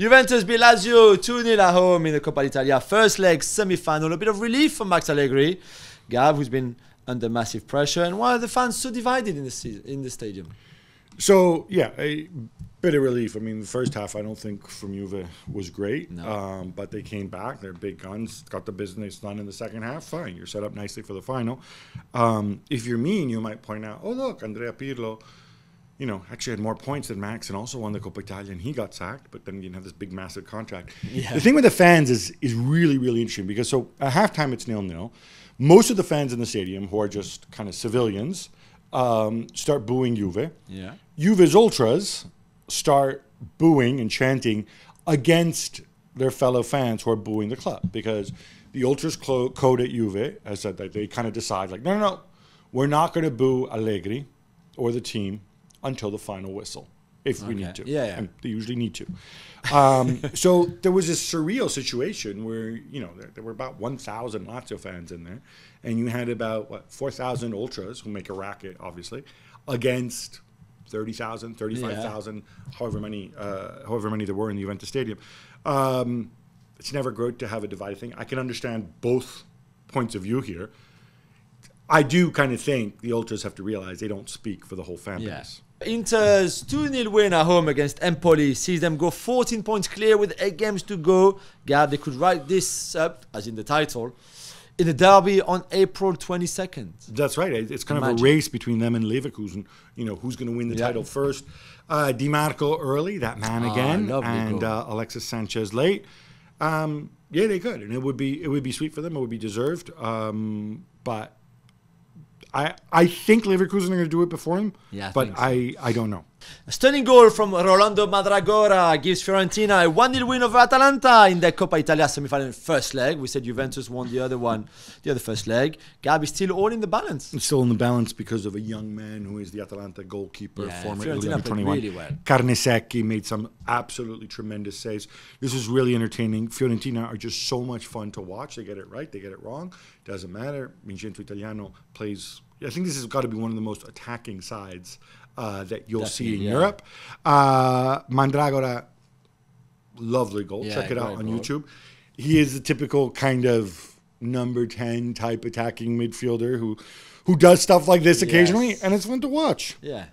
Juventus beat Lazio 2-0 at home in the Coppa d'Italia first leg semi-final. A bit of relief for Max Allegri, Gav, who's been under massive pressure. And why are the fans so divided in the stadium? So, yeah, a bit of relief. I mean, the first half, I don't think from Juve was great. No. But they came back. They're big guns. Got the business done in the second half. Fine. You're set up nicely for the final. If you're mean, you might point out, oh, look, Andrea Pirlo, you know, actually had more points than Max and also won the Coppa Italia, and he got sacked, but then he didn't have this big, massive contract. Yeah. The thing with the fans is really, really interesting because so at halftime, it's 0-0. Most of the fans in the stadium who are just kind of civilians start booing Juve. Yeah. Juve's ultras start booing and chanting against their fellow fans who are booing the club because the ultras code at Juve has said that they kind of decide, like, no, no, no, we're not going to boo Allegri or the team until the final whistle, if we need to. Yeah, yeah. And they usually need to. So there was this surreal situation where, you know, there were about 1,000 Lazio fans in there, and you had about, what, 4,000 ultras, who make a racket, obviously, against 30,000, 35,000, yeah, however many there were in the Juventus Stadium. It's never great to have a divided thing. I can understand both points of view here. I do kind of think the ultras have to realize they don't speak for the whole fan base. Inter's 2-0 win at home against Empoli sees them go 14 points clear with 8 games to go. Gab, they could write this up, as in the title, in the derby on April 22nd. That's right. It's kind of a race between them and Leverkusen. You know, who's going to win the title first. Dimarko early, that man again, and Alexis Sanchez late. Yeah, they could, and it would be sweet for them. It would be deserved, but I think Leverkusen are going to do it before him, but so. I don't know. A stunning goal from Rolando Madragora gives Fiorentina a 1-0 win over Atalanta in the Coppa Italia semi-final first leg. We said Juventus won the other first leg. Gab, is still all in the balance. It's still in the balance because of a young man who is the Atalanta goalkeeper, former Fiorentina 21. Really well. Carnesecchi made some absolutely tremendous saves. This is really entertaining. Fiorentina are just so much fun to watch. They get it right, they get it wrong. Doesn't matter. Mingento Italiano plays. I think this has got to be one of the most attacking sides that you'll see in Europe. Mandragora, lovely goal. Check it out on YouTube. He is the typical kind of number 10 type attacking midfielder who does stuff like this occasionally, and it's fun to watch. Yeah.